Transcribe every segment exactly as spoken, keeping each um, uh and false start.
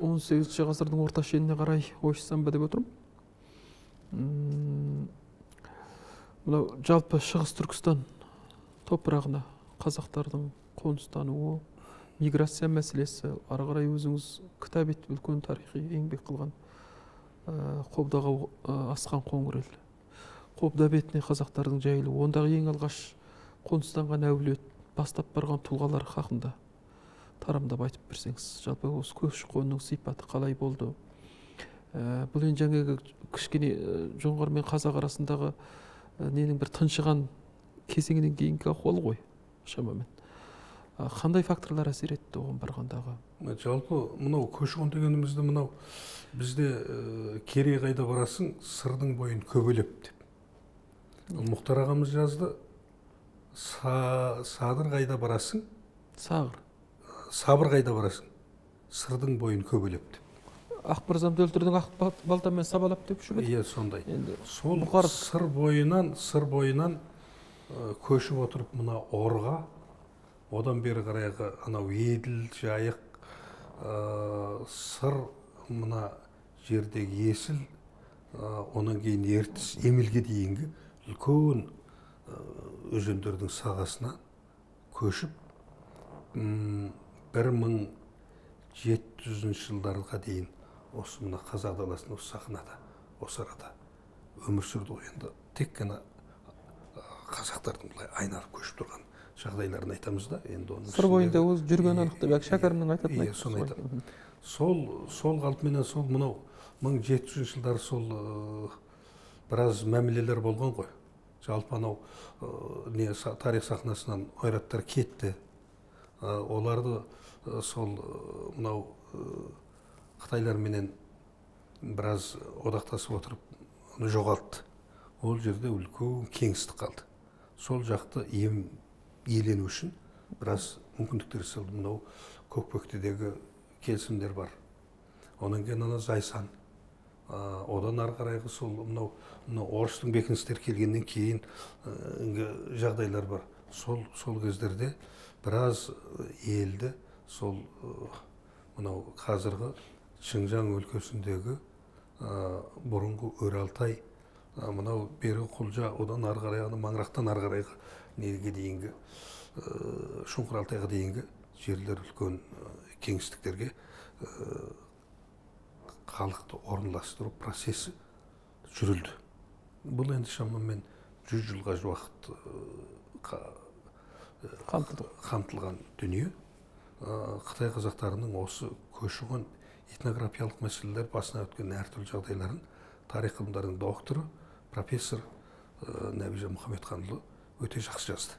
он сегизинчи ғасырдың орта шеніне қарай ойшысам ба деп отырмын. Мынау жалпы Шығыс Түркістан топырағына қазақтардың қоныстануы, миграция мәселесі, ары қарай өзіңіз кітап етіп үлкен тарихи еңбек қылған Қобдаға асқан қоңыр ел. Қобда бетіне қазақтардың жайылы, ондағы ең алғаш қоныстанған әулет, бастап барған тұлғалар хақында тарамдап айтып берсеңіз, жалпы осы көші-қонның сипаты қалай болды? Бұл енді жаңағы кішкене жоңғар мен қазақ арасындағы ненің бір тыншыған кезеңінен кейінгі ахуал ғой шамамен. Қандай факторлар әсер етті оған барғандағы? Жалпы мынау көші-қон дегенімізді мынау бізде кере қайда барасың сырдың бойын көбелеп деп. Мұхтар ағамыз жазды. Садыр қайда барасың? Сағыр. Сабыр қайда барасың? Сырдың бойын көбелеп деп. Ақбырзамды өлтірдің, ақ балтамен сабалап деп жүреді. Иә, сондай. Сол сыр бойынан, сыр бойынан көшіп отырып мына орға, одан бері қарайғы анау еділ, жайық, сыр мына жердегі есіл, онан кейін ертіс, емелге дейінгі үлкен өзендердің сағасына көшіп бір мың жеті жүзінші жылдарға дейін осы мына қазақ даласының осы сахнада, осы арада өмір сүрді ғой. Енді тек қана қазақтардың былай айналып көшіп тұрған жағдайларын айтамыз да, енді оның сыр бойында өз жүрген анықтап, Шәкәрімнің айтатыны. Иә, соны айтамын. Сол сол қалпыменен сол мынау мың жеті жүзінші жылдар сол біраз мәмілелер болған ғой. Жалпы анау не тарих сахнасынан ойраттар кетті. Оларды сол мынау Қытайларменен біраз одақтасып отырып жоғалтты. Ол жерде үлкен кеңістік қалды. Сол жақты иелену үшін біраз мүмкіндіктер жасалды. Мынау Көкпөктедегі келісімдер бар. Одан кейін ана Зайсан, одан ары қарайғы сол мынау орыстың бекіністер келгеннен кейін жағдайлар бар. Сол сол кездерде біраз елді сол мынау қазіргі Шыңжаң өлкесіндегі бұрынғы Өралтай, мынау бері Құлжа, одан ары қарайғы маңырақтан ары қарайғы неге дейінгі Шұңқыралтайға дейінгі жерлер үлкен кеңістіктерге халықты орналастыру процесі жүрілді. Бұл енді шамамен жүз жылға уақыт қамтылған дүние. Қытай қазақтарының осы көші-қон этнографиялық мәселелер басына өткен әртүрлі жағдайларын тарих ғылымдарының докторы, профессор Нәбиже Мұхамедханұлы өте жақсы жазды.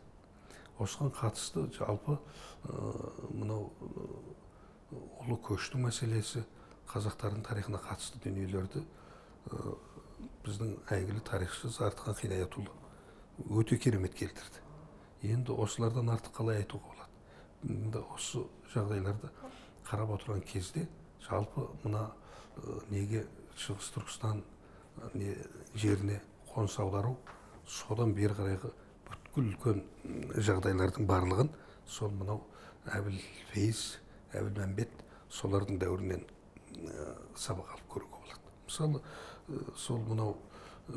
Осыған қатысты жалпы мынау ұлы көштің мәселесі, қазақтардың тарихына қатысты дүниелерді біздің әйгілі тарихшы Зардыхан Қинаятұлы өте керемет келтірді. Енді осылардан артық қалай айтуға болады. Енді осы жағдайларды қарап отырған кезде жалпы мына неге Шығыс Түркістан жеріне қоныс аудару, содан бері қарайғы бүткіл үлкен жағдайлардың барлығын сол мынау Әбіл Фейіз, Әбіл Мәмбет солардың дәуірінен сабақ алып көруге болады. Мысалы, сол мынау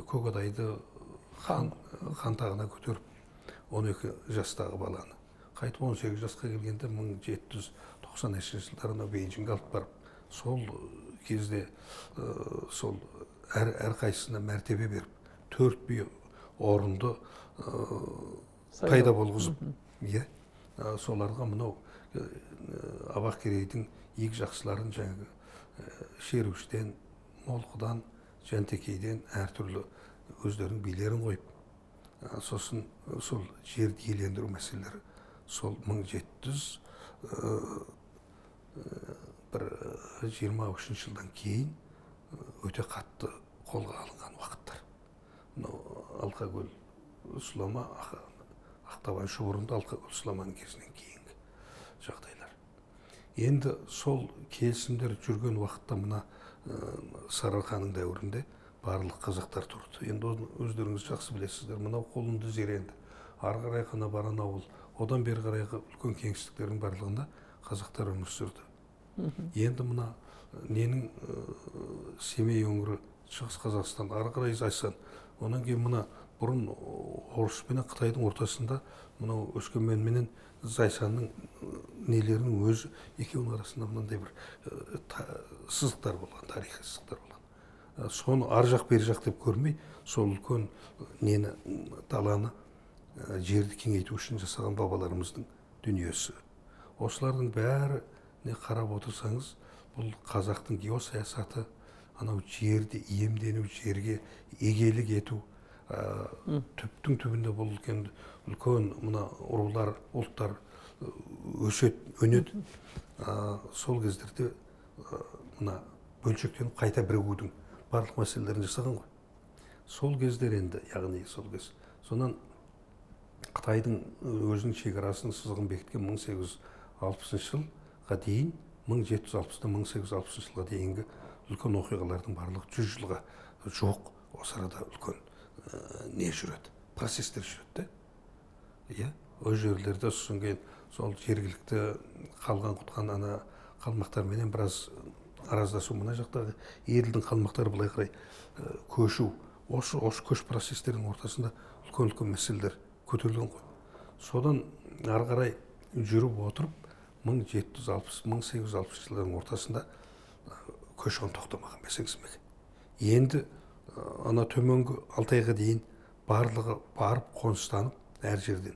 Көкадайды хан тағына көтеріп он екі жастағы баланы. Қайтып он сегіз жасқа келгенде мың жеті жүз тоқсан үшінші жылдарына Бейжіңге алып барып, сол кезде сол әр қайсысына мәртебе беріп, төрт бүй орынды пайда болғызып, соларға мынау Абақкерейдің игі жақсыларын жаңағы Шерушіден, Молқыдан, Жантекейден әртүрлі өздерінің билерін қойып, сосын сол жерді елендіру мәселелері сол мың жеті жүз жиырма үшінші жылдан кейін өте қатты қолға алынған уақыттар. Алқакөл сұлама, Ақтабан шұбырынды Алқакөл сұламаның кезінен кейінгі жағдайлар. Енді сол келісімдер жүрген уақытта мына Сарыарқаның дәуірінде барлық қазақтар тұрды. Енді өздеріңіз жақсы білесіздер, мынау қолынды зеренді, ары қарай қана баран ауыл, одан бері қарайғы үлкен кеңістіктердің барлығында қазақтар өмір сүрді. енді мына ненің семей өңірі шығыс Қазақстан ары қарай айсан. Одан кейін мына бұрын Орыс пен Қытайдың ортасында мына Өскемен менен Зайсанның нелерінің өзі екеуінің арасында мынандай бір сызықтар болған, тарихи сызықтар болған. Соны ар жақ бер жақ деп көрмей, сол үлкен нені даланы жерді кеңейту үшін жасаған бабаларымыздың дүниесі. Осылардың бәрі не қарап отырсаңыз, бұл қазақтың геосаясаты, анау жерді иемдену, жерге егелік ету, түптің түбінде бұл үлкен мына рулар, ұлттар өсет, өнет. Сол кездерде мына бөлшектен қайта бірігудің барлық мәселелерін жасаған ғой. Сол кездер енді, яғни сол кез. Сонан Қытайдың өзінің шекарасының сызығын бекіткен мың сегіз жүз алпысыншы жылға дейін, мың жеті жүз алпысыншы-мың сегіз жүз алпысыншы жылға дейінгі үлкен оқиғалардың барлығы жүз жылға жоқ, осы арада үлкен не жүреді, процестер жүреді. Иә, ол жерлерде сосын сол жергілікті қалған құтқан ана қалмақтарменен біраз араздасу, мына жақтағы елдің қалмақтары былай қарай көшу, осы көш процестерінің ортасында үлкен-үлкен мәселелер көтерілген ғой. Содан ары қарай жүріп отырып мың жеті жүз алпыс-мың сегіз жүз алпысыншы жылдардың ортасында көші-қон тоқтамаған, бәсеңсімеген. Енді ана төменгі Алтайға дейін барлығы барып қоныстанып, әр жерден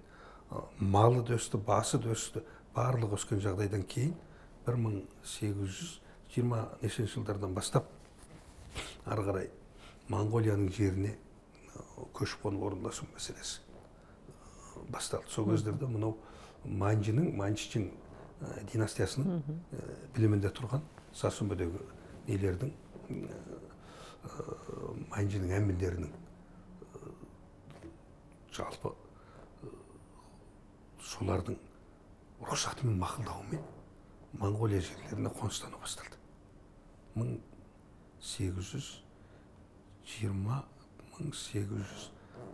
малы дөсті, басы дөсті, барлығы өскен жағдайдан кейін бір мың сегіз жүз жиырма бесінші жылдардан бастап ары қарай Моңғолияның жеріне көші-қон орналасу мәселесі басталды. Сол кездерде мынау Манжінің, Манжичен династиясының білімінде тұрған Сарсун бөдегі нелердің, Манжінің әмірлерінің жалпы солардың рұқсатымен, мақұлдауымен Моңғолия жерлеріне қоныстану басталды. мың сегіз жүз жиырма-мың сегіз жүз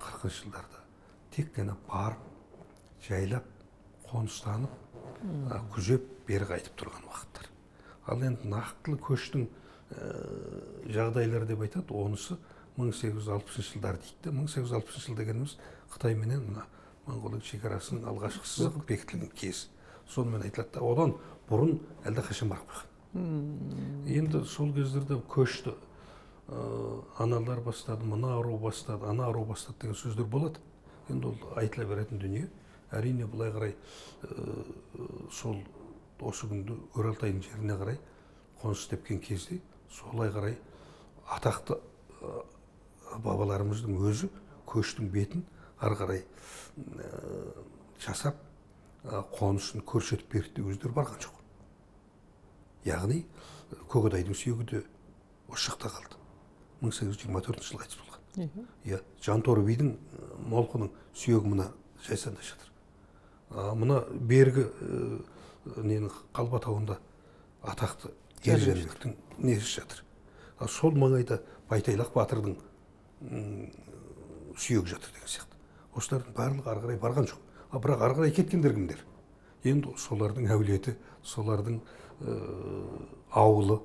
қырқыншы жылдарда тек қана барып, жайлап, қоныстанып, күзеп, бері қайтып тұрған уақыттар. Ал енді нақтылы көштің жағдайлары деп айтады, онысы мың сегіз жүз алпысыншы жылдар дейді. мың сегіз жүз алпысыншы жыл дегеніміз Қытай менен Моңғолия шекарасының алғашқы сызығы бекітілген кез. Сонымен айтылады, одан бұрын әлде қашан барып қойған. Енді сол кездерде көшті аналар бастады, мына ару бастады, ана ару бастады деген сөздер болады. Енді ол айтыла беретін дүние. Әрине бұлай қарай сол осы күнді Өр-Алтайдың жеріне қарай қоныс тепкен кезде, солай қарай атақты бабаларымыздың өзі көштің бетін ары қарай жасап, қонысын көрсетіп берді, өздері барған жоқ. Яғни Көкедайдың сүйегі де осы жақта қалды. мың сегіз жүз жиырма төртінші жылы қайтыс болған. Жантөрі бидің молқының сүйегі мына Жайсанда жатыр. Мына бергі Қалба тауында атақты Ерженбектің несі жатыр. Сол маңайда Байтайлақ батырдың сүйегі жатыр деген сияқты. Осылардың барлығы ары қарай барған жоқ. Бірақ ары қарай кеткендер кімдер? Енді солардың әулеті, солардың ауылы,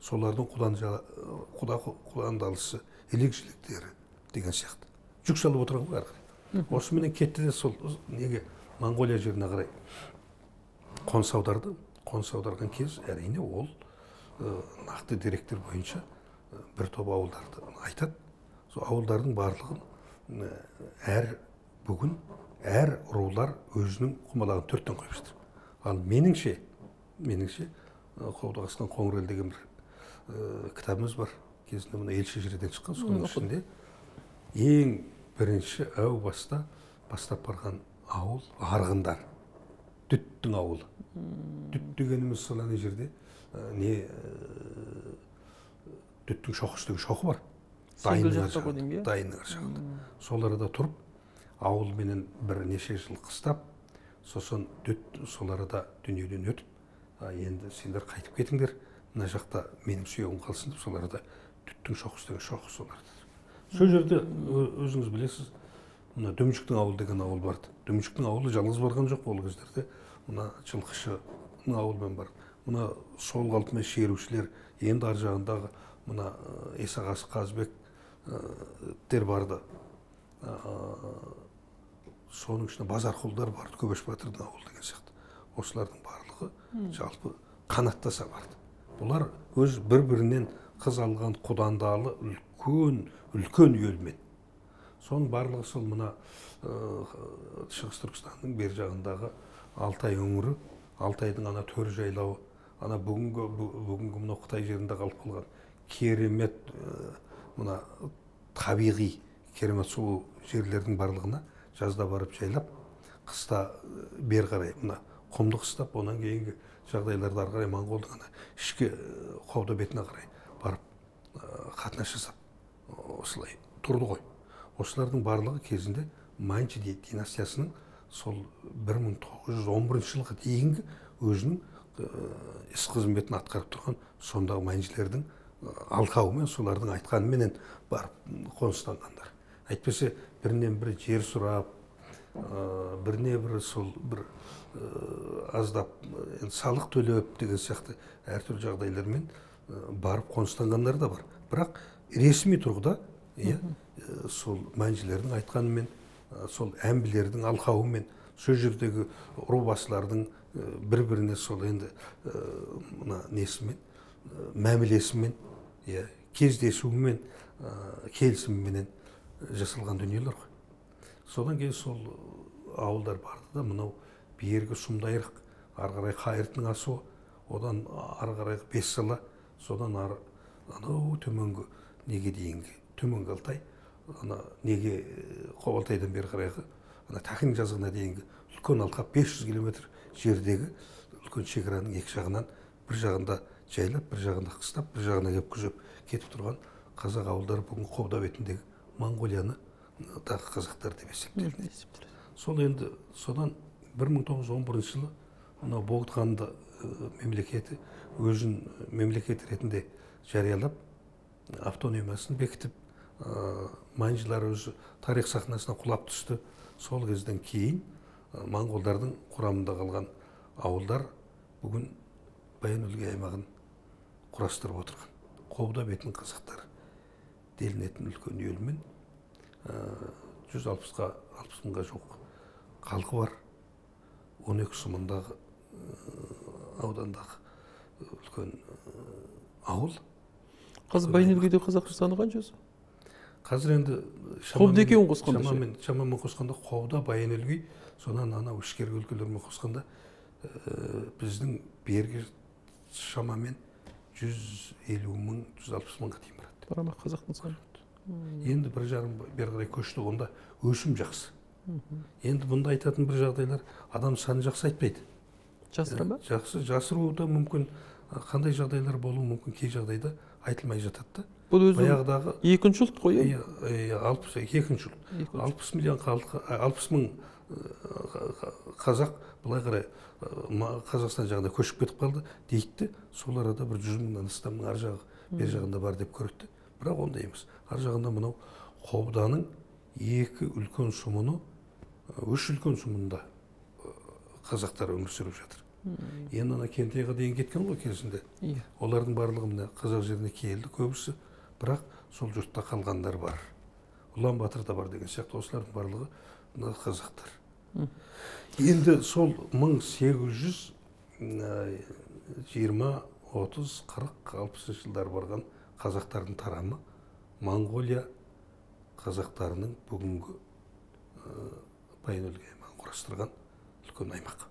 солардың құландалысы, елек-жіліктері деген сияқты. Жүк салып отырған ғой ары қарай. Осы менен кетті де сол неге Моңғолия жеріне қарай қоныс аударды. Қоныс аударған кез, әрине ол нақты деректер бойынша бір топ ауылдарды айтады. Сол ауылдардың барлығын әр бүгін әр рулар өзінің құмалағын төрттен қойып жатыр. Ал меніңше, меніңше Қоудағасқан Қоңырел деген бір кітабымыз бар. Кезінде мына елші жерден шыққан, соның ішінде ең бірінші әу баста бастап барған ауыл арғындар. Дүттің ауылы. Дүт дегеніміз сол ана жерде не дүттің шоқысы деген шоқы бар. Дайыныңар жағында. Сол арада тұрып, ауыл менен бірнеше жыл қыстап, сосын дүт сол арада дүниеден өтіп, енді сендер қайтып кетіңдер, мына жақта менің сүйегім қалсын деп сол арада дүттің шоқысы деген шоқы сол арада. Сол жерде өзіңіз білесіз, мына Дүмшіктің ауылы деген ауыл барды. Дүмшіктің ауылы жалғыз барған жоқ ол кездерде. Мына Жылқышының ауылымен бар. Muna sol kaltına şerüşler, endi arjağında muna Esagası Kazbek der bardı. Sonun içinde Bazarqullar bardı, Köbeş Batır'dan oldu degen siyaktı. Oslardan barlığı jalpı kanattasa bardı. Bular öz bir-birinden kız alğan kudandalı ülkön, ülkön yölmen. Son barlığı sıl mına Şıqıs Türkistan'ın beri jağındağı Altay öngürü, Алтайдың ана төр жайлауы, ана бүгінгі бүгінгі мына Қытай жерінде қалып қалған керемет мына табиғи керемет сұлу жерлердің барлығына жазда барып жайлап, қыста бер қарай мына құмды қыстап, онан кейінгі жағдайларды ары қарай Моңғолдың ана ішкі қобда бетіне қарай барып қатынас жасап осылай тұрды ғой. Осылардың барлығы кезінде Манчжи династиясының Sol bir ming to'qqiz yuz o'n birinchi yılına дейінгі өзінің іс қызметін атқарып тұрған сондағы майыншылардың алқауымен, солардың айтқанымен барып қоныстанғандар. Әйтпесе бірінен бірі жер сұрап, біріне бірі сол бір аздап салық төлеп деген сияқты әртүрлі жағдайлармен барып қоныстанғандар да бар. Бірақ ресми тұрғыда сол майыншылардың айтқанымен сол әмбілердің алқауымен сөз жердегі рубасылардың бір-біріне сол енді мына несімен, мәмілесімен, кездесуімен, келісімімен жасалған дүниелер ғой. Содан кейін сол ауылдар барды да мынау бергі Сұмдайрық, ары қарай Қайырдың асуы, одан ары қарай Бессала, содан ары анау төменгі неге дейінгі, төменгі Алтай ана неге Қобалтайдан бері қарайғы, ана Тахин жазығына дейінгі үлкен алқап бес жүз километр жердегі үлкен шекараның екі жағынан бір жағында жайлап, бір жағында қыстап, бір жағына кеп күзеп кетіп тұрған қазақ ауылдары бүгінгі Қобда бетіндегі Моңғолияны дағы қазақтар деп есептеледі. Сол енді содан бір мың тоғыз жүз он бірінші жылы мына Боғытханды мемлекеті өзін мемлекет ретінде жариялап, автономиясын бекітіп Манжылар өзі тарих сахнасына құлап түсті. Сол кезден кейін моңғолдардың құрамында қалған ауылдар бүгін Баян-Өлгей аймағын құрастырып отырған. Қобда бетінің қазақтары делінетін үлкен елмен жүз алпыс мыңға жоқ халқы бар. он екі сымындағы аудандағы үлкен ауыл. Қазір Баян-Өлгейде қазақтар саны қаншасы? Қазір енді шамамен қосқанда Қобда, Баян-Өлгей, сонан ана үшкергі өлкелермен қосқанда біздің бергі шамамен жүз елу мың жүз алпыс мыңға дейін барады. Барама қазақтың саны. Енді бір жарым бері қарай көшті, онда өсім жақсы. Енді бұнда айтатын бір жағдайлар адам саны жақсы айтпайды. Жасыра ма? Жақсы, жасыру да мүмкін, қандай жағдайлар болуы мүмкін кей жағдайда айтылмай жатады. Бұл өзінің екінші ұлт қойы? Екінші ұлт. алпыс мың қазақ бұлай қарай Қазақстан жағында көшіп кетіп қалды дейді. Сол арада бір жүз мыңнан астамның ар жағы бер жағында бар деп көрді. Бірақ ондай емес. Ар жағында мынау Қобданың екі үлкен сұмыны, үш үлкен сұмында қазақтар өмір сүріп жатыр. Енді ана Кентайға дейін кеткен ғой кезінде. Олардың барлығы мына қазақ жеріне келді көбісі, бірақ сол жұртта қалғандар бар. Улан Батырда бар деген сияқты, осылардың барлығы қазақтар. Енді сол мың сегіз жүз жиырма отыз қырық алпысыншы жылдар барған қазақтардың тарамы Моңғолия қазақтарының бүгінгі Баян-Өлгей аймағын құрастырған үлкен аймақ.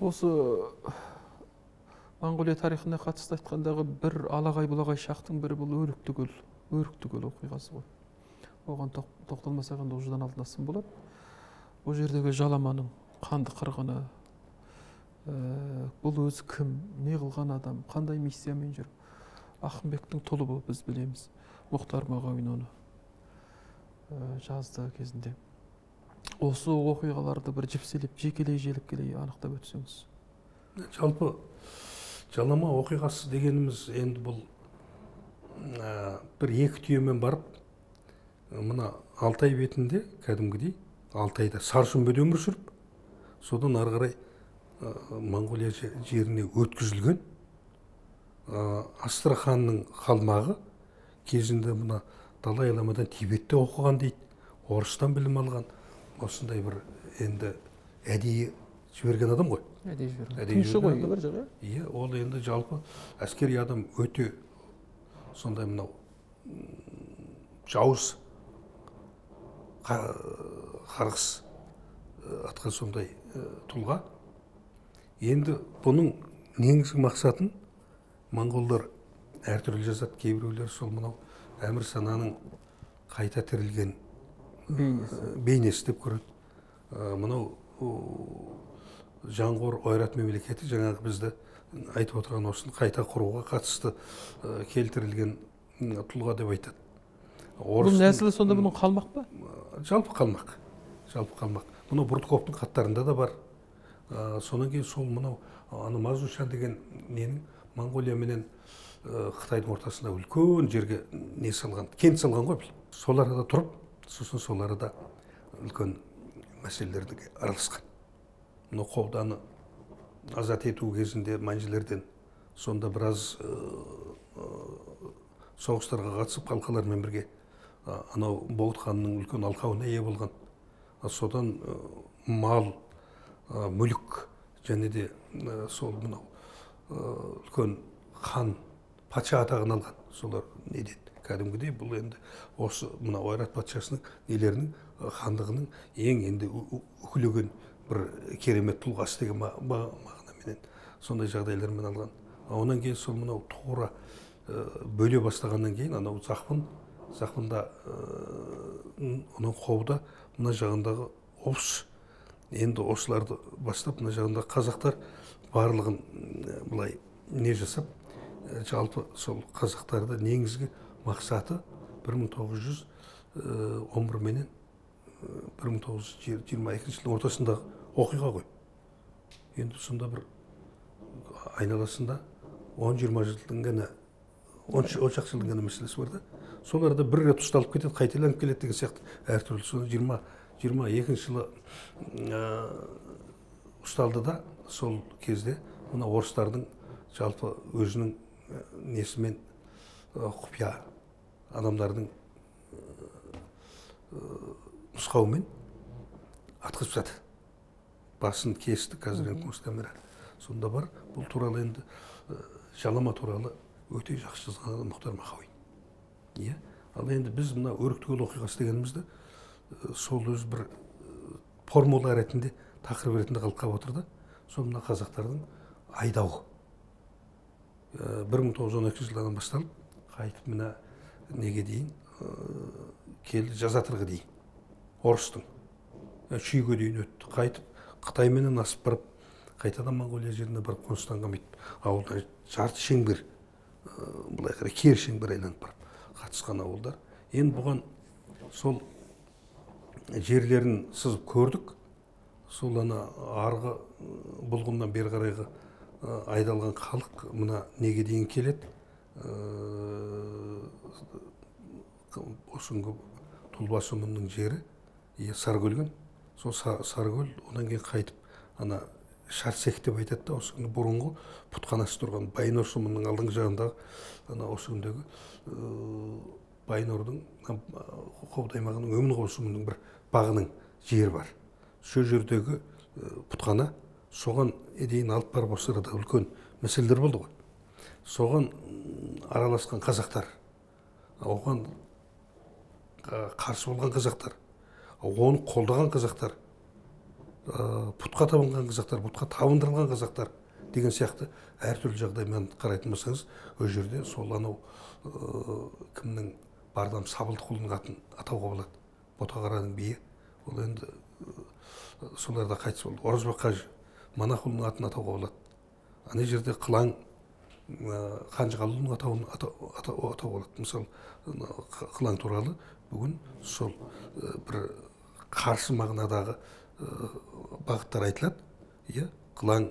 Осы Моңғолия тарихында қатысты айтқандағы бір алағай-бұлағай шақтың бірі бұл Өріктігөл, Өріктігөл оқиғасы ғой. Оған тоқталмаса қанда ұждан алдынасын болады. Бұл жердегі Жаламанның қанды қырғыны, бұл өзі кім, не қылған адам, қандай миссиямен жүр. Ахынбектің толыбы біз білеміз. Мұхтар Мағауин оны жазды кезінде. Осы оқиғаларды бір жіпселеп, жекелей-желіккелей анықтап өтсеңіз. Жалпы, Жалама оқиғасы дегеніміз енді бұл бір екі түйемен барып, мына Алтай бетінде, кәдімгідей, Алтайда саршын бөді өмір сүріп, содан ары қарай Монголия жеріне өткізілген Астраханның қалмағы кезінде мына Далай-ламадан Тибетте оқыған дейді, орыстан білім алған, осындай бір енді әдейі жіберген адам ғой. Әдейі жіберген. Иә, ол енді жалпы әскери адам өте сондай мынау жауыз қарғыс атқан сондай тұлға. Енді бұның негізгі мақсатын монголдар әртүрлі жазады, кейбіреулер сол мынау әмір сананың қайта тірілген бейнесі деп көреді. Мынау жаңғор ойрат мемлекеті жаңағы бізді айтып отырған осыны қайта құруға қатысты келтірілген тұлға деп айтады. Бұл нәсілі сонда бұның қалмақ па? Жалпы қалмақ. Жалпы қалмақ. Бұны Бұрдықовтың қаттарында да бар. Сонан кейін сол мынау Мазушан деген ненің Монголия менен Қытайдың ортасында үлкен жерге не салған, кент салған ғой. Сол арада тұрып, сосын сол арада үлкен мәселелерді араласқан. Мына Қобданы азат ету кезінде мәнжілерден сонда біраз соғыстарға қатысып қалқалармен бірге анау Боғыт ханның үлкен алқауына ие болған. Содан мал, мүлік және де сол мынау үлкен хан патша атағын алған. Солар не деді? Кәдімгідей бұл енді осы мына Ойрат патшасының нелерінің хандығының ең енді үкілеген бір керемет тұлғасы деген мағынаменен сондай жағдайлармен алған. Одан кейін сол мынау тура бөле бастағаннан кейін анау Зақпын, Зақпында оның Қобда мына жағындағы Оғыз, енді осыларды бастап мына жағындағы қазақтар барлығын былай не жасап, жалпы сол қазақтарды негізгі мақсаты бір мың тоғыз жүз он бір менен бір мың тоғыз жүз жиырма екінші жылдың ортасындағы оқиға ғой. Енді сонда бір айналасында он жиырма жылдың ғана, он шақты жылдың ғана мәселесі бар да. Сол арада бір рет ұсталып кетеді, қайталанып келеді деген сияқты әртүрлі. Соны жиырма екінші жылы ұсталды да, сол кезде мына орыстардың жалпы өзінің несімен құпия адамдардың нұсқауымен атқызып жатыр. Басын кесті қазір конус камера. Сонда бар, бұл туралы енді жалама туралы өте жақсы жазған адам Мұхтар Махауин. Ал енді біз мына Өріктүгел оқиғасы дегенімізді сол өз бір формула ретінде, тақырып ретінде қалып қап отырды. Сол мына қазақтардың айдауы. бір мың тоғыз жүз он екі жылдан басталып, қайтып мына неге дейін, келді жазатырғы дейін, орыстың. Шүйге дейін өтті, қайтып, Қытайменен асып барып, қайтадан Монголия жеріне барып, Қоныстанған бейтіп, ауылдар жарты шеңбер, бұлай қара кер шеңбер айланып барып, қатысқан ауылдар. Енді бұған сол жерлерін сызып көрдік, сол ана арғы бұлғыннан бер қарайғы айдалған халық мына неге дейін келеді, осынғы Тұлбасы мұның жері, Саргөлген, сол Саргөл, одан кейін қайтып, Шарсек деп айтады, осынғы бұрынғы пұтқанасы тұрған Байнорсы мұның алдың жағындағы осынғындегі Байнордың, Қобдаймағының, Өмін қосы мұның бір бағының жері бар. Шо жердегі пұтқана, соған әдейін алып барып осырады үлкен мәселдер болды ғой. Соған араласқан қазақтар, оған қарсы болған қазақтар, оны қолдаған қазақтар, пұтқа табынған қазақтар, пұтқа табындырылған қазақтар деген сияқты әртүрлі жағдаймен қарайтын болсаңыз, өз жерде сол анау кімнің бардам Сабылдықұлының атын атауға болады. Ботағараның биі, ол енді соларда қайтыс болды. Оразбақ қажы Манақұлының атын атауға болады. Ана жерде Қылаң Қанжығалының атауын атауға болады. Мысалы, Қылаң туралы бүгін сол бір қарсы мағынадағы бағыттар айтылады. Қылаң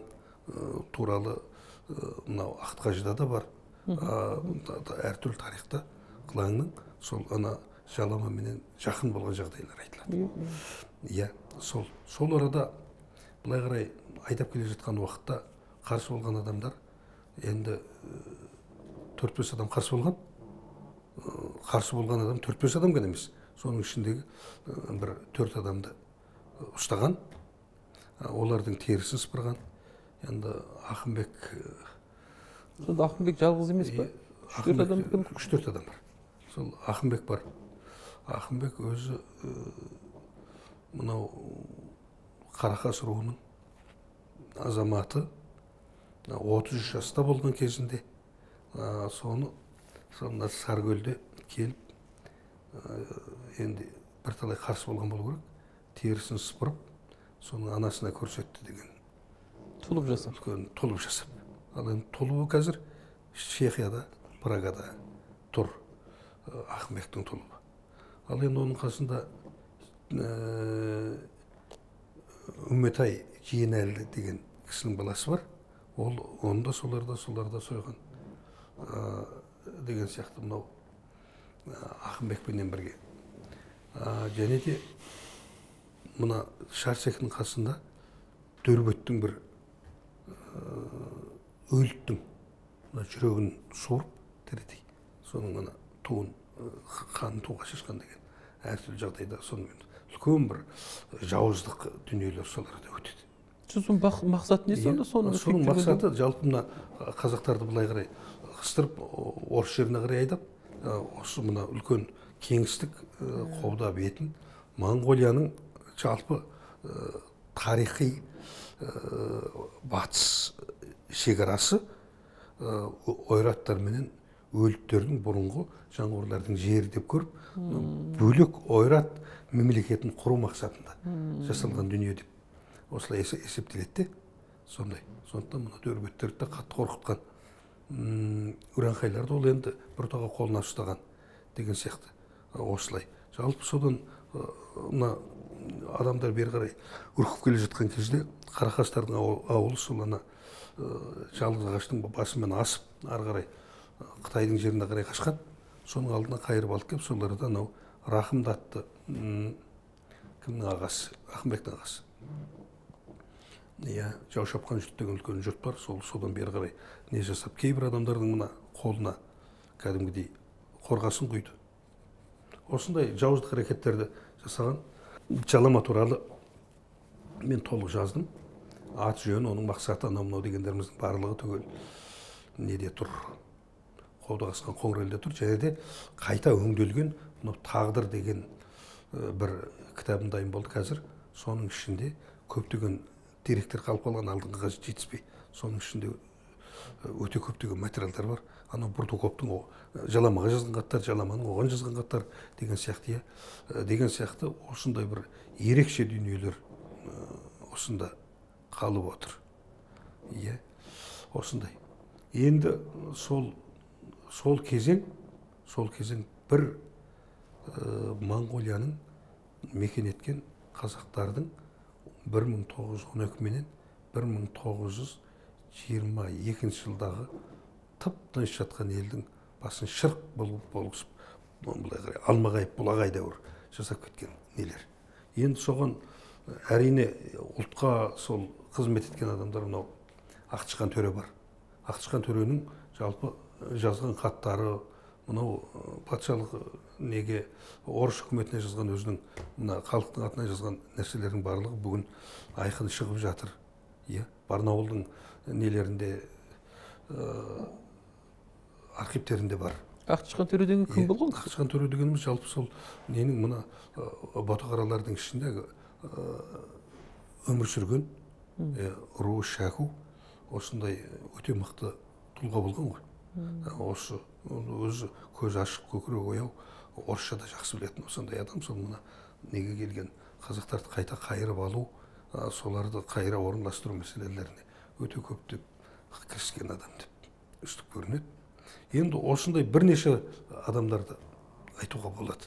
туралы Ақтықажыда да бар. Әртүрлі тарихта Қылаңның сол ана жалама менен жақын болған жағдайлар айтылады. Сол арада Былай қарай айтап келе жатқан уақытта қарсы болған адамдар енді төрт бес адам қарсы болған. Қарсы болған адам төрт бес адам ғана емес. Соның ішіндегі бір төрт адамды ұстаған. Олардың терісін сыпырған. Енді Ақынбек Сонда Ақынбек жалғыз емес пе? үш төрт адам кім? үш төрт адам бар. Сол Ақынбек бар. Ақынбек өзі мынау Қарақас руының азаматы отыз үш жаста болған кезінде соны сонда Саргөлде келіп енді бірталай қарсы болған болу керек. Терісін сыпырып, соны анасына көрсетті деген. Толып жасап. Толып жасап. Ал енді толуы қазір Чехияда, Прагада тұр Ақынбектің толуы. Ал енді оның қасында Үмітай Жиенәлі деген кісінің баласы бар. Ол онда соларда соларда сойған деген сияқты мынау Ақынбекпенен бірге. Және де мына Шаршектің қасында Дөрбеттің бір өлттің жүрегін суырып тірідей соның ғана туын қанын туға шашқан деген әртүрлі жағдайда сонымен үлкен бір жауыздық дүниелер соларда өтеді. Соның мақсаты не сонда? Соның мақсаты жалпы мына қазақтарды былай қарай қыстырып орыс жеріне қарай айдап осы мына үлкен кеңістік қобда бетін Моңғолияның жалпы тарихи батыс шекарасы ойраттар менен өліктердің бұрынғы жаңғырлардың жері деп көріп, бөлік ойрат мемлекетін құру мақсатында жасалған дүние деп. Осылай есептелетті. Сондай. Сондықтан мұны Дөрбеттерді қатты қорқытқан. Үрәнқайларды ол енді біртаға қолына ұстаған деген сияқты. Осылай. Жалпы содан адамдар бері қарай үркіп келе жатқан кезде Қарақастардың ауылы солана жалғыз ағаштың басымен асып ары қарай Қытайдың жеріне қарай қашқан. Соның алдына қайырып алып кеп соларда анау Рахымды атты кімнің ағасы, Ақынбектің ағасы. Иә, жау шапқан жұрт деген үлкен жұрт бар. Сол содан бері қарай не жасап кейбір адамдардың мына қолына кәдімгідей қорғасын құйды. Осындай жауыздық әрекеттерді жасаған. Жалама туралы мен толық жаздым. Ат жөн, оның мақсаты анау-мынау дегендеріміздің барлығы түгел неде тұр. Қобда қысқан қоңырелде тұр. Және де қайта өңделген тағдыр деген бір кітабым дайын болды қазір. Соның ішінде көптеген деректер қалып қалған алдыңғыға жетіспей. Соның ішінде өте көптеген материалдар бар. Анау Бұрдықовтың Жаламаға жазған қаттар, Жаламаның оған жазған қаттар деген сияқты. Деген сияқты осындай бір ерекше дүниелер осында қалып отыр. Е, осындай. Енді сол сол кезең, сол кезең бір Моңғолияның мекен еткен қазақтардың бір мың тоғыз жүз он екіменен бір мың тоғыз жүз жиырма екінші жылдағы тып-тыныш жатқан елдің басын шырқ болғысып, алмағайып, бұлағай дәуір жасап кеткен нелер. Енді соған әрине ұлтқа сол қызмет еткен адамдар мынау Ақтышқан төре бар. Ақтышқан төренің жалпы жазған хаттары мынау патшалық неге орыс үкіметіне жазған өзінің мына халықтың атына жазған нәрселердің барлығы бүгін айқын шығып жатыр. Иә, Барнауылдың нелерінде архивтерінде бар. Ақтышқан төре деген кім болған? Ақтышқан төре дегеніміз жалпы сол ненің мына батықаралардың ішіндегі өмір сүрген Ру Шаку осындай өте мықты тұлға болған ғой. Осы өзі көз ашық көкірек ояу орысшада жақсы білетін осындай адам сол мына неге келген қазақтарды қайта қайырып алу, соларды қайыра орналастыру мәселелеріне өте көптеп кіріскен адам деп үстіп көрінеді. Енді осындай бірнеше адамдарды айтуға болады.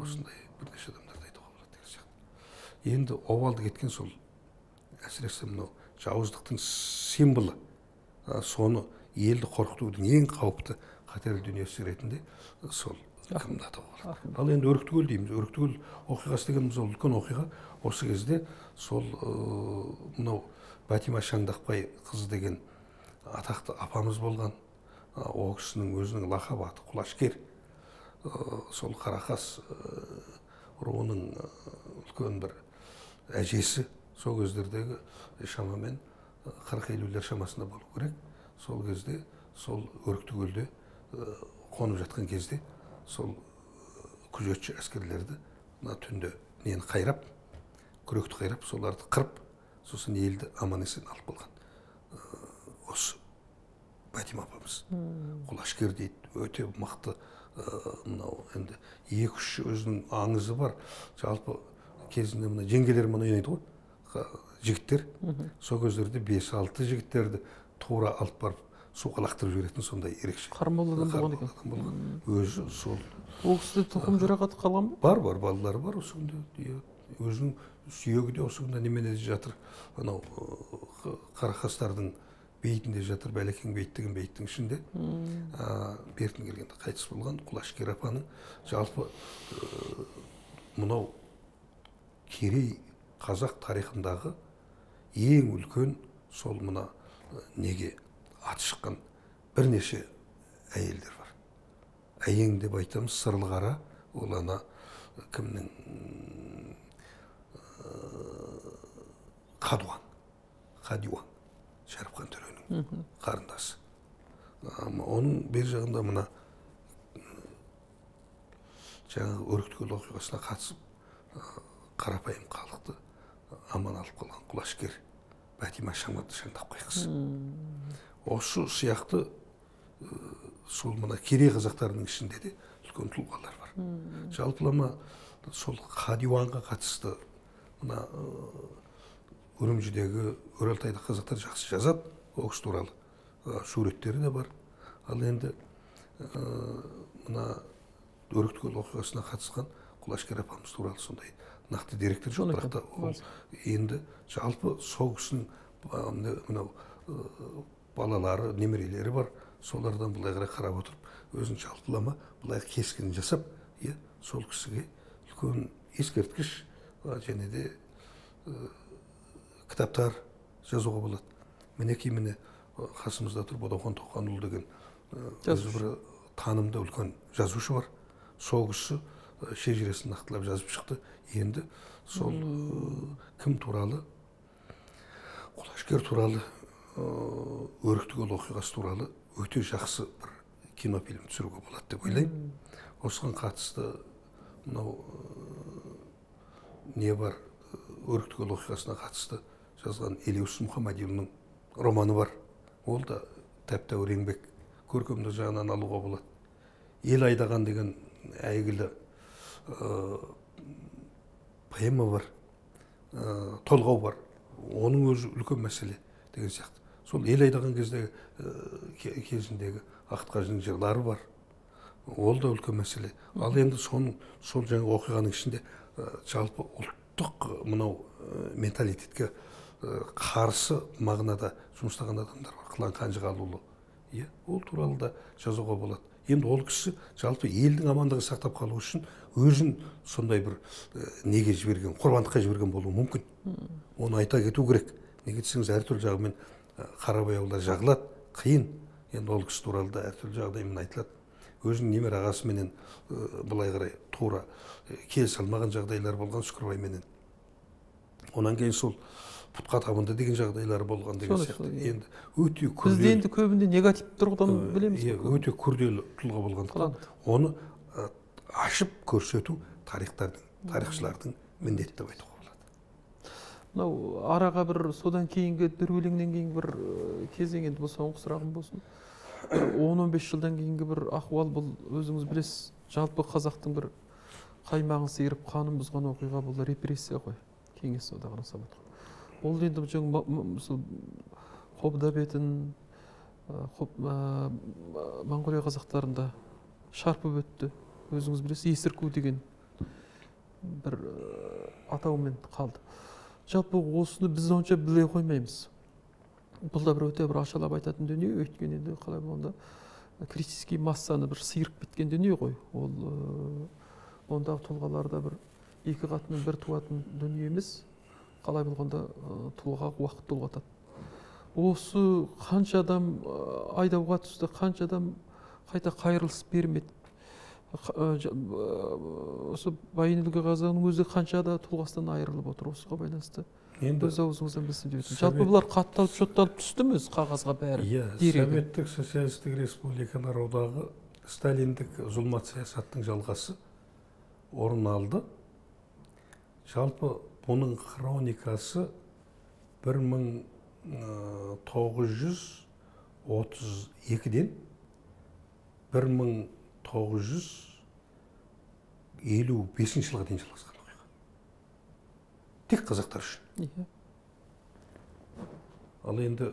Осындай бірнеше адамдарды айтуға болады деген сияқты. Енді обалды кеткен сол әсіресе мынау жауыздықтың символы, соны елді қорқытудың ең қауіпті қатерлі дүниесі ретінде сол Akımda da olur. Al endi örüktügül deymiz. Örüktügül oqigasi degenimiz ulkan oqiga. Osu кезде сол мынау Батима Шаңдақбай қызы деген атақты апамыз болған. О кісінің өзінің лақабы аты Құлашкер. Сол Қарақас руының үлкен бір әжесі сол кездердегі шамамен қырық елулер шамасында болу керек. Сол кезде сол Өріктігүлде қонып жатқан кезде сол күзетші әскерлерді түнде нені қайрап, күректі қайрап, соларды қырып, сосын елді аман есен алып болған. Осы Батима апамыз. Құлашкер дейді, өте мықты енді екі-үш өзінің аңызы бар. Жалпы кезінде мына жеңгелер мына ойнайды ғой, жігіттер. Сол кездерде бес алты жігіттерді тура алып барып суға лақтырып жіберетін сондай ерекше. Қармоладан болған екен. Өзі сол. Ол кісіде тұқым жұрағаты қалған ба? Бар, бар, балалары бар осы күнде. Өзінің сүйегі де осы күнде неменеде жатыр. Анау Қарақастардың бейтінде жатыр, Бәлекең бейттігін бейттің ішінде. Бертін келгенде қайтыс болған Құлашкер апаның жалпы мынау керей қазақ тарихындағы ең үлкен сол мына неге аты шыққан бірнеше әйелдер бар. Әйең деп айтамыз, Сырлығара, ол ана кімнің Қадуан, Қадиуан, Шәріпхан төренің қарындасы. Оның бер жағында мына жаңағы Өріктігүл оқиғасына қатысып қарапайым қалықты аман алып қалған Құлашкер Бәтима Шаңдақбай қыз. Осы сияқты сол мына керей қазақтарының ішінде де үлкен тұлғалар бар. Жалпылама сол Қадиуанға қатысты мына Үрімжідегі Өрелтайдық қазақтар жақсы жазады, оқыс туралы суреттері де бар. Ал енді мына Өріктігүл оқиғасына қатысқан Құлашкер апамыз туралы сондай нақты деректер жоқ, бірақ та ол енді жалпы сол кісінің мынау балалары, немерелері бар. Солардан бұлай қарай қарап отырып өзін жалпылама бұлай кескін жасап, сол кісіге үлкен ескерткіш және де кітаптар жазуға болады. Мінекей міне қасымызда тұрып Бодақан Тоқанұлы деген өзі бір танымды үлкен жазушы бар. Сол кісі шежіресін нақтылап жазып шықты. Енді сол кім туралы, Құлашкер туралы, Өріктігүл оқиғасы туралы өте жақсы бір кинофильм түсіруге болады деп ойлаймын. Осыған қатысты мынау не бар, Өріктігүл оқиғасына қатысты жазған Елеусіз Мұхамадиевның романы бар. Ол да тәп-тәуір еңбек, көркемдік жағынан алуға болады. Ел айдаған деген әйгілі поэма бар, толғау бар. Оның өзі үлкен мәселе деген сияқты. Сол ел айдаған кезіндегі Ақтықажының жырлары бар. Ол да үлкен мәселе. Ал енді сол жаңа оқиғаның ішінде жалпы ұлттық мынау менталитетке қарсы мағынада жұмыстаған адамдар бар. Қылаң Қанжығалыұлы. Ол туралы да жазуға болады. Енді ол кісі жалпы елдің амандығы сақтап қалу үшін өзін сондай бір неге жіберген, құрбандыққа жіберген болуы мүмкін. Оны айта кету керек. Неге десеңіз, әртүрлі жағымен қарабаяулар жағылады, қиын. Енді ол кісі туралы да әртүрлі жағдаймен айтылады. Өзінің немер ағасыменен былай қарай тура келісе алмаған жағдайлар болған Шүкірбайменен. Онан кейін сол пұтқа табынды деген жағдайлары болған деген сияқты. Енді өте күрделі. Бізде енді көбінде негатив тұрғыдан білеміз. Өте күрделі тұлға болғандықтан оны ашып көрсету тарихтардың, тарихшылардың міндетті деп айтуға. Араға бір содан кейінгі дүрбелеңнен кейін бір кезең, енді бұл соңғы сұрағым болсын. он он бес жылдан кейінгі бір ахуал, бұл өзіңіз білесіз, жалпы қазақтың бір қаймағын сиырып қанын бұзған оқиға, бұл репрессия ғой, кеңес одағының сабаты. Ол енді Қобдабетін, Моңғолия қазақтарында шарпып өтті, өзіңіз білесіз, есірку деген бір атаумен қалды. Жалпы осыны біз онша біле қоймаймыз. Бұл да бір өте бір ашалап айтатын дүние, өйткен енді қалай болғанда kritik massani bir sıyırıp bitken dünya koy. Ol, onda tulgalarda bir iki katının bir tuvatın dünyemiz kalay bulganda tulga uaqt tulgatad. Osu kanca adam ayda uqa tüsde kanca adam kayta kayrılsız bermet. Osu Bayinilge Gazanın özü kanca da tulgastan ayrılıp otur. Osuga baylanıştı. Өз аузыңыздан білсін деп өтті. Жалпы бұлар қатталып, шотталып түсті ме қағазға бәрі? Советтік социалистік республикалар одағы сталиндік зұлмат саясаттың жалғасы орын алды. Жалпы бұның хроникасы бір мың тоғыз жүз отыз екіден бір мың тоғыз жүз елу бесінші жылға дейін жалғасқан. Тек қазақтар үшін. Ал енді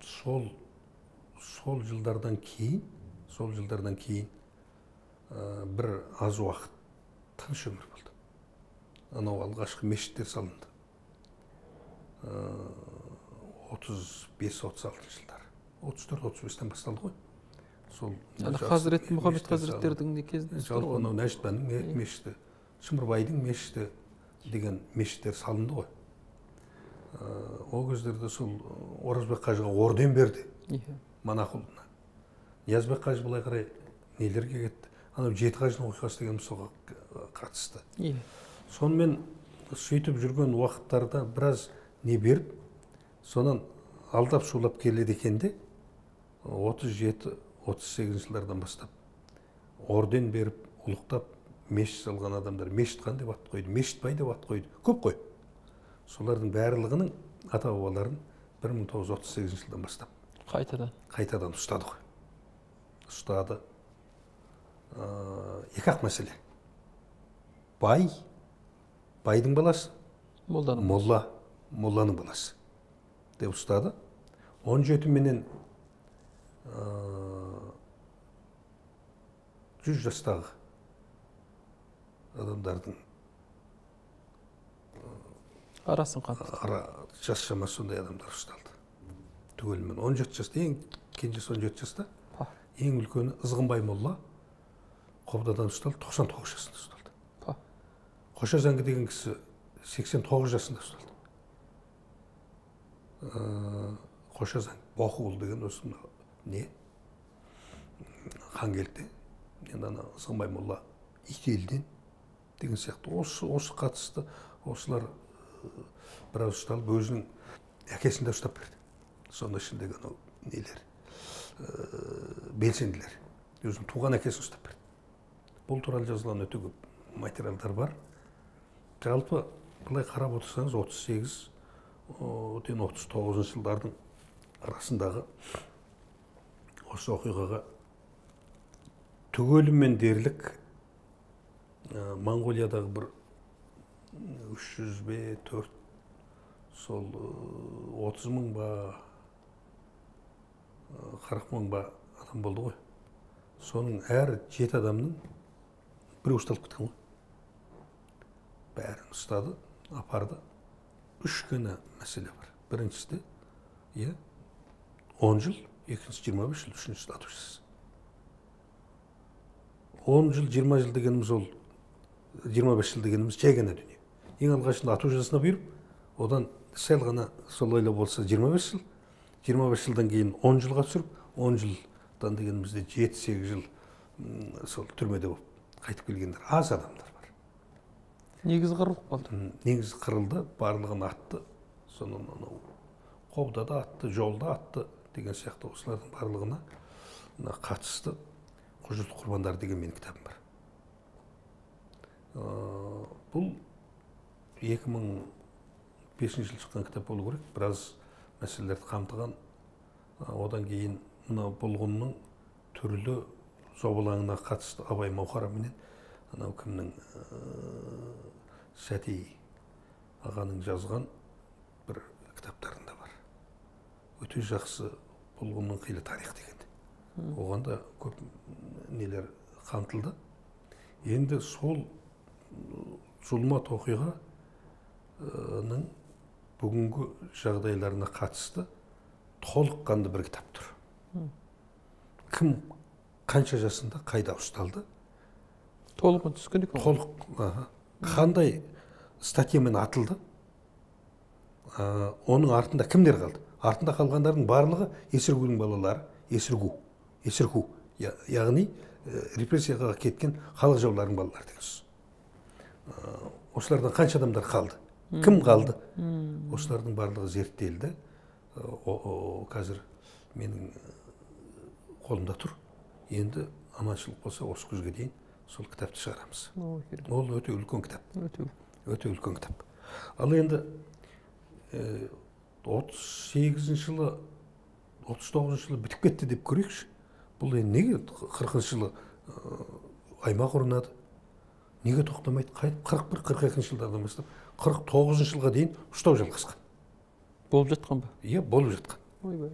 сол сол жылдардан кейін, сол жылдардан кейін бір аз уақыт тыныш өмір болды. Анау алғашқы мешіттер салынды. отыз бес отыз алтыншы жылдар. отыз төрт отыз бестен басталды ғой. Сол Хазірет Мұхаммед Хазіреттердің не кезінде? Жалпы анау Нәжітбайдың мешіті, Шымырбайдың мешіті деген мешіттер салынды ғой. Ол көздерді сол Оразбек қажыға орден берді. Монах ұлына. Ниязбек қажы былай қарай нелерге кетті. Анау жеті қажының оқиғасы деген соға қатысты. Сонымен сөйтіп жүрген уақыттарда біраз не беріп, сонан алдап шулап келеді екенде отыз жеті отыз сегізінші жылдардан бастап орден беріп, ұлықтап, мешіт салған адамдар мешіт қан деп ат қойды, мешіт бай деп ат қойды, көп қой. Солардың барлығының ата-бабаларын бір мың тоғыз жүз отыз сегізінші жылдан бастап қайтадан қайтадан ұстады ғой. Ұстады. Екі-ақ мәселе. Бай, байдың баласы, молданың молла, молланың баласы деп ұстады. он жеті менен жүз жастағы адамдардың арасын қаттырды. Жас шамасы сондай адамдар ұсталды. Түгелімен он жеті жаста, ең кенжесі он жеті жаста, ең үлкені Ызғынбай молла Қобдадан ұсталды, тоқсан тоғыз жасында ұсталды. Қоша Зәңгі деген кісі сексен тоғыз жасында ұсталды. Қоша Зәңгі Бақуғұл деген осында не? Қангелді, енді ана Ызғынбай молла Ителден деген сияқты. Осы қатысты, осылар біраз ұсталып, өзінің әкесінде ұстап берді. Сонда ішіндегі анау нелер, белсенділер. Өзінің туған әкесін ұстап берді. Бұл туралы жазылған өте көп материалдар бар. Жалпы, былай қарап отырсаңыз, отыз сегіз отыз тоғызыншы жылдардың арасындағы осы оқиғаға түгелімен дерлік Монголиядағы бір үш жүз бе төрт сол отыз мың ба қырық мың ба адам болды ғой. Соның әр жеті адамның біреу ұсталып кеткен ғой. Бәрін ұстады, апарды. Үш ғана мәселе бар. Біріншісі де он жыл, екіншісі жиырма бес жыл, үшіншісі атышсыз. он жыл, жиырма жыл дегеніміз ол жиырма бес жыл дегеніміз жай ғана дүние. Ең алғашында ату жазасына бұйырып, одан сәл ғана сол ойлы болса жиырма бес жыл, жиырма бес жылдан кейін он жылға түсіріп, он жылдан дегенімізде жеті сегіз жыл сол түрмеде болып қайтып келгендер аз адамдар бар. Негіз қырылып қалды. Негіз қырылды, барлығын атты, соның қобда да атты, жолда атты деген сияқты осылардың барлығына қатысты Құжылт құрбандар деген мен кітабым бар. Бұл екі мың бесінші жыл шыққан кітап болу керек, біраз мәселелерді қамтыған. Одан кейін бұлғынның түрлі жобалаңына қатысты Абай Мауқараменен анау кімнің Сәтей ағаның жазған бір кітаптарында бар. Өте жақсы бұлғынның қилы тарих дегенде. Оған да көп нелер қамтылды. Енді сол зұлмат оқиғаның бүгінгі жағдайларына қатысты толыққанды бір кітап тұр. kim kancha yaşında kayda ustaldı? Toluk mu tüskünlük mü? Toluk. Kanday statiyemin atıldı. Onun ardında kimler kaldı? Ardında kalganların barlığı esirgü'nün balaları, esirgü, esirgü. Yani repressiyaga ketken halk jaularının balaları deriz. Oslardan kancha adamlar kaldı? Kim kaldı? Oslardan barlığı zertteyildi. O hazır benim kolumda tur. Endi amançılık bolsa osu küzgü deyin sol kitaptı çıkaramız. Ol öte ülkön kitap. Öte ülkön kitap. Al endi otuz sekizinci yılı otuz dokuzuncu yılı bitip ketdi dep körökçü. Bul endi nege kırkıncı yılı aymak ornadı? Nege toktamaydı? Kayıp kırk bir kırk ikinci yıllardan başlap kırk dokuzuncu yılga deyin ustaw jalgaşkan. Bolup jatkan ba? Iya, bolup jatkan.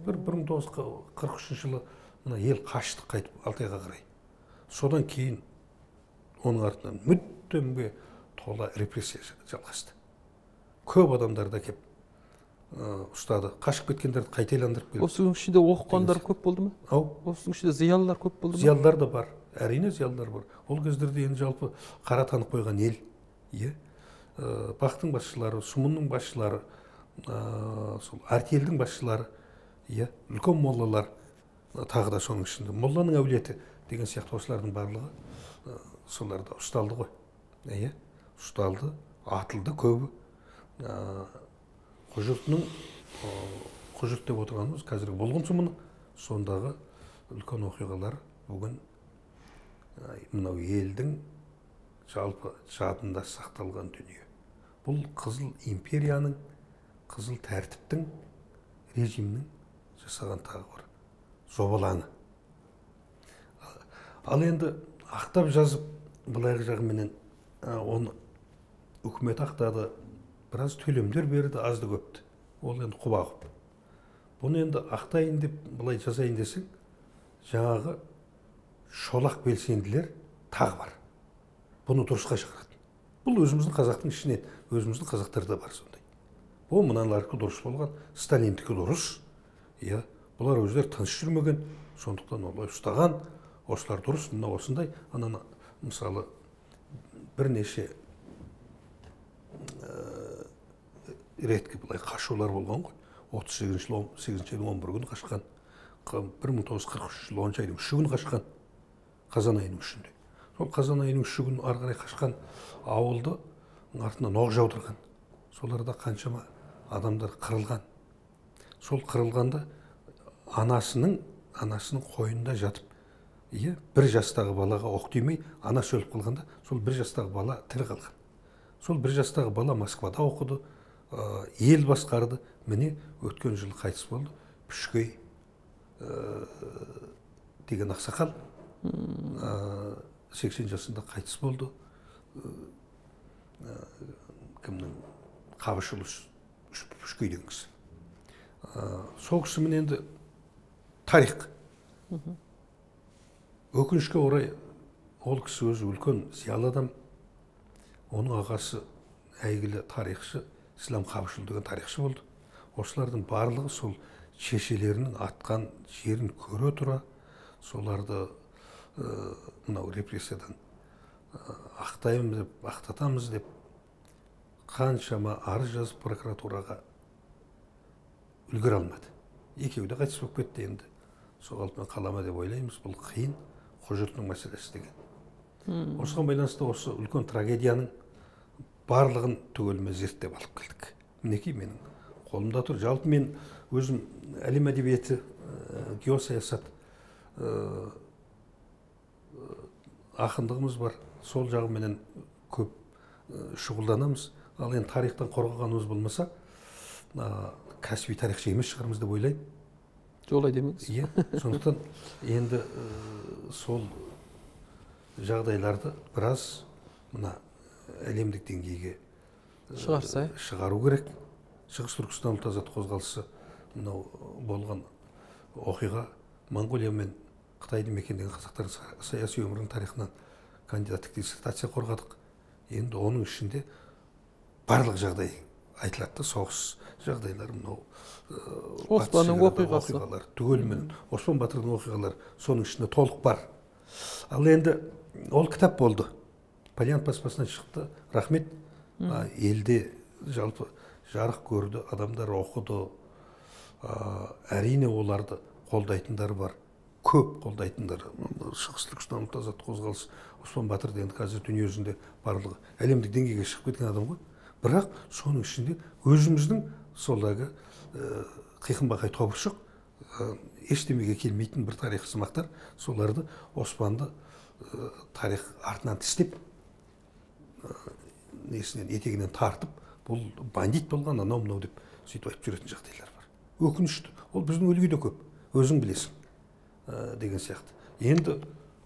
bir ming to'qqiz yuz qirq uchinchi yılı ел қашты қайтып Алтайға қарай. Содан кейін оның артынан мүддемге тола репрессия жалғасты. Көп адамдарды кеп ұстады. Қашып кеткендерді қайтайландырып келді. Осының ішінде оқығандар көп болды ма? Ау. Осының ішінде зиялылар көп болды ма? Зиялылар да бар. Әрине зиялылар бар. Ол кездерде енді жалпы қара танып қойған ел, е, бақтың басшылары, сумынның басшылары, сол артелдің басшылары, е, үлкен моллалар тағы да соның ішінде молланың әулеті деген сияқты осылардың барлығы соларда ұсталды ғой. Иә, ұсталды, атылды көбі. Құжыртының құжырт деп отырғанымыз қазіргі болғынсымының сондағы үлкен оқиғалар бүгін мынау елдің жалпы жадында сақталған дүние. Бұл қызыл империяның, қызыл тәртіптің, режимнің жасаған тағы бар. Жобаланы. Ал енді ақтап жазып, бұлайғы жағыменен оны үкімет ақтады, біраз төлемдер берді, азды көпті. Ол енді құбағып. Бұны енді ақтайын деп, бұлай жазайын десең, жаңағы шолақ белсенділер тағы бар. Бұны тұрысқа шығарады. Бұл өзіміздің қазақтың ішінен, өзіміздің қазақтарда бар сондай. Бұл мыналарқы дұрыс болған, Сталиндікі дұрыс. Иә. Бұлар өздері тыныш жүрмеген, сондықтан олай ұстаған, осылар дұрыс, мына осындай, ананы мысалы бірнеше ретке бұлай қашулар болған ғой. отыз сегізінші жылы он сегізінші он бір күні қашқан, бір мың тоғыз жүз қырық үшінші жылы оныншы айдың үші күні қашқан, қазан айының үшінде. Сол қазан айының үші күні ары қарай қашқан ауылды артынан оқ жаудырған. Соларда қаншама адамдар қырылған. Сол қырылғанда Anasının, anasının koyunda jatıp, bir jastagı balaga ok tüymey, anası ölüp kalganda, sol bir jastagı bala tiri kalgan. Sol bir jastagı bala Moskvada okudu, el baskardı, mine ötken jılı kaytıs boldu, Püşköy degen aksakal, seksen yaşında kaytıs boldu, kimnin Kabışılı Püşköy degen kişi. Sol kişi minen de tarih. Өкінішке орай, ол кісі өзі үлкен зиялы адам, оның ағасы әйгілі тарихшы, Ислам Қабышұлы деген тарихшы болды. Осылардың барлығы сол шешелерінің атқан жерін көре тұра, соларды мынау репрессиядан ақтаймыз деп, ақтатамыз деп, қаншама арыз жазып прокуратураға үлгере алмады. Екеуі де қайтыс болып кетті енді. Сол алтын қалама деп ойлаймыз, бұл қиын құжыртының мәселесі деген. Осыған байланысты осы үлкен трагедияның барлығын түгеліме зерттеп алып келдік. Мінекей менің қолымда тұр. Жалпы мен өзім әлем әдебиеті, геосаясат ақындығымыз бар. Сол жағыменен көп шұғылданамыз. Ал енді тарихтан қорғағанымыз болмаса, кәсіби тарихшы емес шығармыз деп ойлаймын. Жолай демеңіз. Иә, сондықтан енді сол жағдайларды біраз мына әлемдік деңгейге шығарса, шығару керек. Шығыс Түркістан ұлт азаттық қозғалысы мынау болған оқиға Моңғолия мен Қытайды мекендеген қазақтардың саяси өмірінің тарихынан кандидаттық диссертация қорғадық. Енді оның ішінде барлық жағдай айтылатты соғыс жағдайларын мынау Османның оқиғасы түгелмен Осман Батырдың оқиғалары соның ішінде толық бар. Ал енді ол кітап болды. Полян баспасынан шықты. Рахмет. Елде жалпы жарық көрді, адамдар оқыды. Әрине оларды қолдайтындар бар. Көп қолдайтындар. Шығыс Түркістан ұлт-азаттық қозғалысы Осман Батыр деген қазір дүние жүзінде барлығы әлемдік деңгейге шығып кеткен адам ғой. Бірақ соның ішінде өзіміздің солдағы қиқым-бақай тобыршық ештемеге келмейтін бір тарих сымақтар соларды Османды тарих артынан тістеп, несінен етегінен тартып, бұл бандит болған анау-мынау деп сөйтіп айтып жүретін жағдайлар бар. Өкінішті. Ол біздің өлігі де көп. Өзің білесің деген сияқты. Енді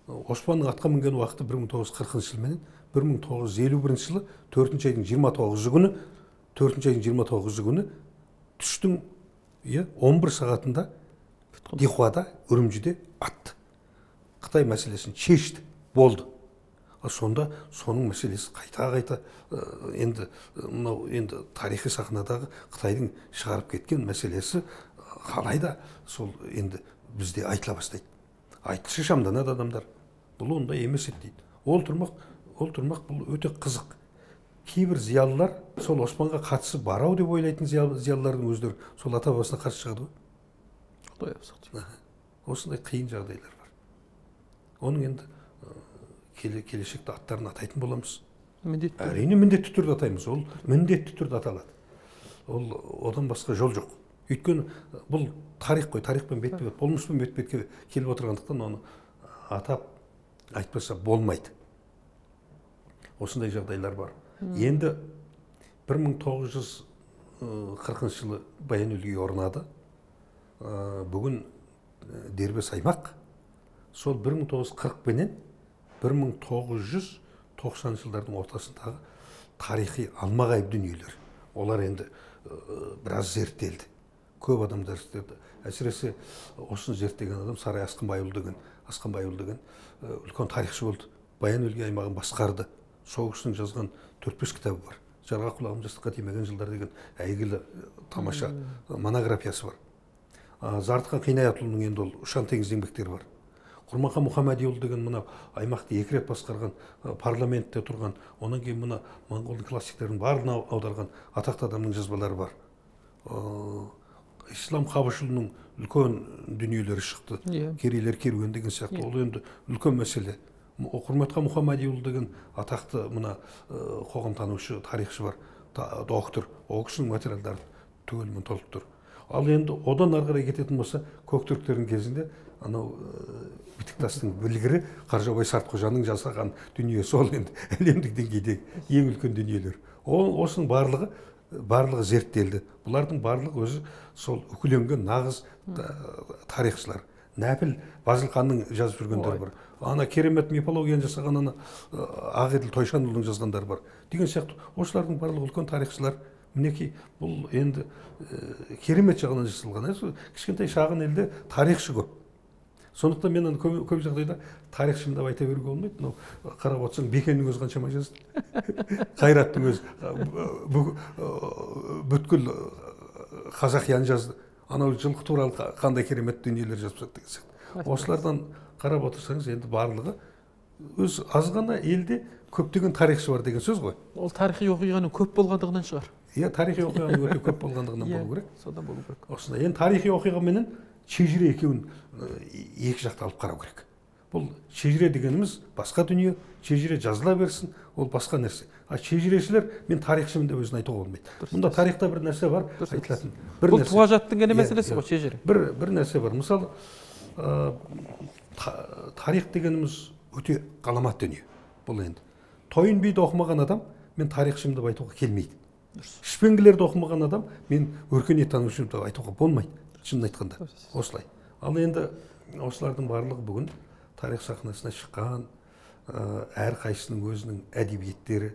Османның атқа мінген уақыты бір мың тоғыз жүз қырқыншы жылменен бір мың тоғыз жүз елу бірінші жылы төртінші айдың жиырма тоғызыншы күні төртінші айдың жиырма тоғызыншы күні түстің он бір сағатында Дихуада, Үрімжіде атты. Қытай мәселесін шешті, болды. Сонда соның мәселесі қайта-қайта енді енді тарихи сахнадағы Қытайдың шығарып кеткен мәселесі қалайда сол енді бізде айтыла бастайды. Айтылшы шамданады адамдар. Бұл онда емес дейді. Ол тұрмақ, ол тұрмақ бұл өте қызық. Кейбір зиялылар сол Османға қатысы барау деп ойлайтын зиялылардың өздері сол ата-бабасына қарсы шығады ғой. Құдай апсақ. Осындай қиын жағдайлар бар. Оның енді келешекте аттарын атайтын боламыз. Міндетті. Әрине міндетті түрде атаймыз. Ол міндетті түрде аталады. Ол одан басқа жол жоқ. Өйткені бұл тарих қой, тарихпен бетпе-бет, болмыспен бетпе-бетке келіп отырғандықтан оны атап айтпаса болмайды. Осындай жағдайлар бар. Енді бір мың тоғыз жүз қырқыншы жылы баян үлгі орнады. Бүгін дербес аймақ. Сол бір мың тоғыз жүз қырық бенен бір мың тоғыз жүз тоқсаныншы жылдардың ортасындағы тарихи алмағайып дүниелер. Олар енді біраз зерттелді. Көп адамдар зерттелді. Әсіресе осыны зерттеген адам Сарай Асқынбайұлы деген, Асқынбайұлы деген үлкен тарихшы болды. Баян үлгі аймағын басқарды. Соғыстың жазған төрт-бес кітабы бар. Жарға құлағым жастыққа тимеген жылдар деген әйгілі тамаша монографиясы бар. Зардыхан Қинаятұлының енді ол ұшан теңіз еңбектері бар. Құрмақа Мұхаммадиұлы деген мына аймақты екі рет басқарған, парламентте тұрған, оның кейін мына моңғолдың классиктерін барын аударған атақты адамның жазбалары бар. Ислам Қабышұлының үлкен дүниелері шықты. Керейлер керуен деген сияқты. Ол енді үлкен мәселе. Құрметқа Мұхаммадиұлы деген атақты мына қоғамтанушы тарихшы бар, доктор, ол кісінің материалдарын түгелімен толып тұр. Ал енді одан арқырай кететін болса, көктүріктердің кезінде анау бітіктастың білгірі Қаржабай Сартқожаның жасаған дүниесі ол енді әлемдік деңгейдегі ең үлкен дүниелер. Осының барлығы барлығы зерттелді. Бұлардың барлығы өзі сол үкіленген нағыз тарихшылар. Нәпіл Базылқанның жазып жүргендер бар. Ана керемет мифологияны жасаған ана Ағеділ Тойшанұлының жазғандар бар. Деген сияқты, осылардың барлығы үлкен тарихшылар. Мінекей, бұл енді керемет жағынан жасалған. Кішкентай шағын елде тарихшы көп. Сондықтан мен көп жағдайда тарихшымын деп айта беруге болмайды. Қарап отырсаң, Бекеннің өзі қаншама жазды. Қайраттың өзі бүткіл қазақияны жазды. Анау жылқы туралы қандай керемет дүниелер жазып жатты. Осылардан қарап отырсаңыз, енді барлығы өз азғана елде көптеген тарихшы бар деген сөз ғой. Ол тарихи оқиғаның көп болғандығынан шығар. Иә, тарихи оқиғаның өте көп болғандығынан болу керек. Содан болу керек. Осында енді тарихи оқиға менен шежіре екеуін екі жақты алып қарау керек. Бұл шежіре дегеніміз басқа дүние, шежіре жазыла берсін, ол басқа нәрсе. А шежірешілер мен тарихшымын деп өзін айтуға болмайды. Мұнда тарихта бір нәрсе бар, айтылатын. Бұл туа жаттың ғана мәселесі ғой, шежіре. Бір нәрсе бар. Мысалы, тарих дегеніміз өте қаламат дүние. Бұл енді. Тойын бейді оқымаған адам, мен тарихшымын деп айтуға келмейді. Шпенгілерді оқымаған адам, мен өркениет танушымын деп айтуға болмайды. Шынын айтқанда. Осылай. Ал енді осылардың барлығы бүгін тарих сахнасына шыққан, әр қайсының өзінің әдебиеттері,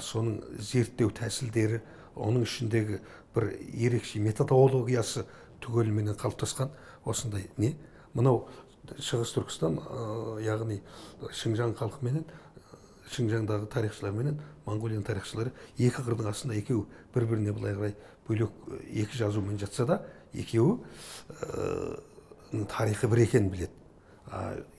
соның зерттеу тәсілдері, оның ішіндегі бір ерекше методологиясы түгелімен қалыптасқан осындай не? Мынау Шығыс Түркістан, яғни Шыңжаң халқыменен Şinjan'daki tarihçiler menen Mongolian tarihçileri iki kırın aslında ikiyü bir-birine bulay bölük iki yazı menen jatsa da ikiyü tarihi bir ekenini bilet.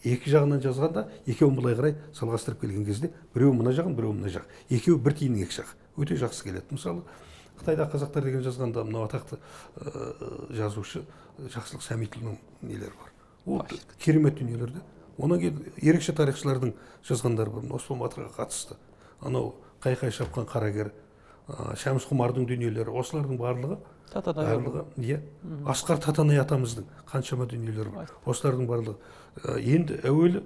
İki jağından jazganda ikiyü bulay qaray salgastırıp kelgen кезде bireü mına jağın bireü mına jağ. İkiyü bir tiyinnin iki jağ. Öte jaqsı kelet. Misalı Қытайда қазақтар деген жазғанда мына атақты жазушы Жақсылық Сәмитұлының нелері бар. Ол керемет дүниелерді. Оның ерекше тарихшылардың жазғандары бар. Осман Батырға қатысты. Анау қайқай шапқан қарагер, Шәміс Құмардың дүниелері, осылардың барлығы татадай. Е, Асқар Татанай атамыздың қаншама дүниелері бар. Осылардың барлығы. Енді әуелі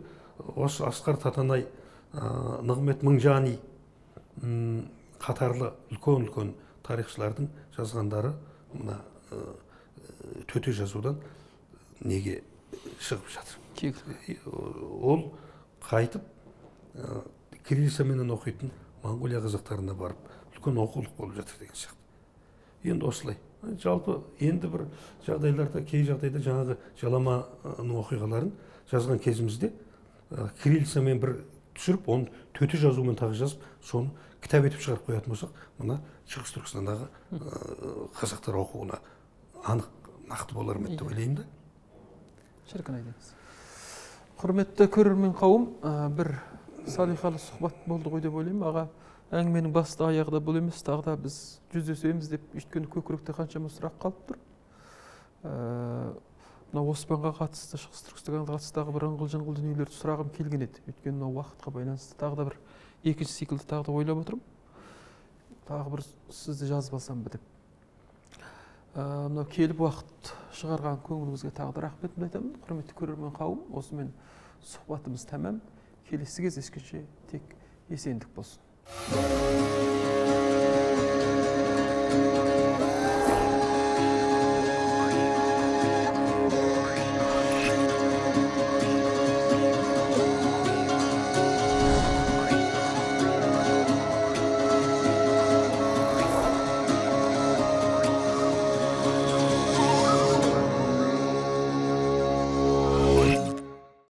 осы Асқар Татанай, Нығмет Мыңжани қатарлы үлкен-үлкен tarihçilerin yazganları buna tötü yazıdan nege çıkıp жатыр. Ol kaytıp Kirillisa menen okuytun Mongoliya kızaktarına barıp ulkan okuluk bolup жатыр деген сияқты. Endi oslay. Жалпы endi bir jagdaylarda, key jagdayda janağı Jalama'nın okuyğaların yazgan kezimizde Kirillisa menen bir düşürüp onu tötü жазу menen tağı жазып, son kitap etip çıkarıp koyatın olsaq, buna Шығыс Түркістандағы қазақтар оқуына анық нақты болар ма деп ойлаймын да. Шіркін айтасыз. Құрметті көрермен қауым, бір салиқалы сұхбат болды ғой деп ойлаймын. Аға, әңгіменің басты аяғы да бұл емес, тағы да біз жүздесеміз деп өйткені көкіректе қаншама сұрақ қалып тұр. Мына Оспанға қатысты, Шығыс Түркістанға қатысты бір ыңғыл-жыңғыл дүниелерді сұрағым келген еді. Өйткені мына уақытқа байланысты тағы да бір екінші циклді тағы да ойлап отырмын. Тағы бір сізді жазып алсам ба деп. Мынау келіп уақыт шығарған көңіліңізге тағы да рахметімді айтамын. Құрметті көрермен қауым, осымен сұхбатымыз тәмам. Келесі кездескенше тек есендік болсын.